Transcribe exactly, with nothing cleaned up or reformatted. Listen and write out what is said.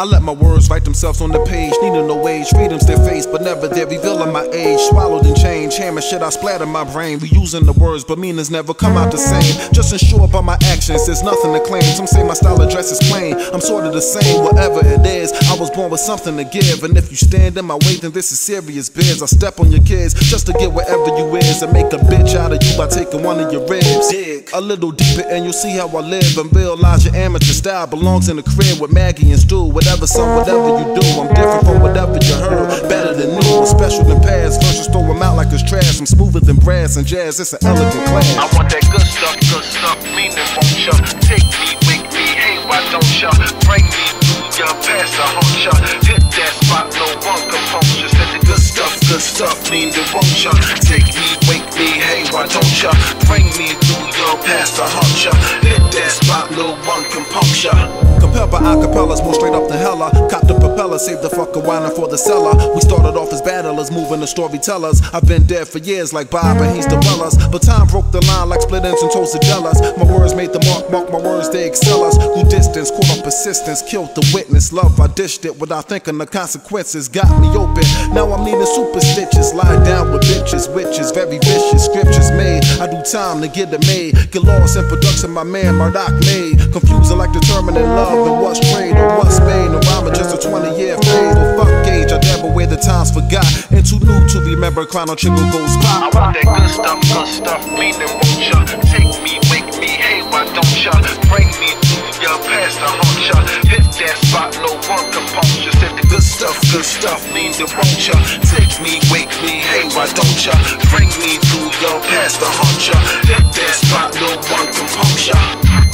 I let my words write themselves on the page. Needing no wage, freedom's their face, but never they're revealing my age. Swallowed and changed, hammer shit I splatter my brain. Reusing the words, but meanings never come out the same. Just ensure by my actions, there's nothing to claim. Some say my style of dress is plain, I'm sort of the same. Whatever it is, I was born with something to give. And if you stand in my way, then this is serious biz. I step on your kids, just to get wherever you is. And make a bitch out of you by taking one of your ribs. A little deeper and you'll see how I live. And realize your amateur style belongs in the crib with Maggie and Stu. Whatever song, whatever you do, I'm different from whatever you heard. Better than new, I'm special than past. Verses throw them out like it's trash. I'm smoother than brass and jazz, it's an elegant class. I want that good stuff, good stuff, meaning won't ya? Take me, make me, hey, why don't ya? Bring me through ya, pass a haunt ya. Hit that spot, no one can phone ya. Said the good stuff, good stuff, meaning won't ya? Take me, wake me, hey, why don't ya? Bring me through ya, pass a haunt ya. Hit that spot, no one can pump ya. Compelled by acapellas, more straight up the hella. Cop the propeller, save the fucker whining for the seller. We started off as battlers, moving to storytellers. I've been dead for years like Bob and he's the Wellers. But time broke the line like split ends and toasted jealous. My words made the mark, mark my words, they excel us. Grew distance, caught on persistence, killed the witness. Love, I dished it without thinking the consequences. Got me open, now I'm leaning superstitious. Lying down with bitches, witches, very vicious. Scriptures made, I do time to get it made. Get lost in production, my man Murdock made. Confusing like determining love and what's trade or what's made. No rhyme, just a twenty year phase. Well, fuck gauge, I dabble where the times forgot. And too new to remember, crown on trickle goes pop. I want that good stuff, good stuff, meaning won't ya? Take me, wake me, hey, why don't ya? Bring me through ya, past the haunt ya. Hit that spot, no one can pump ya. Said the good stuff, good stuff, meaning won't ya? Take me, wake me, hey, why don't ya? Bring me through ya, past the haunt ya. Hit that spot, no one can pump ya.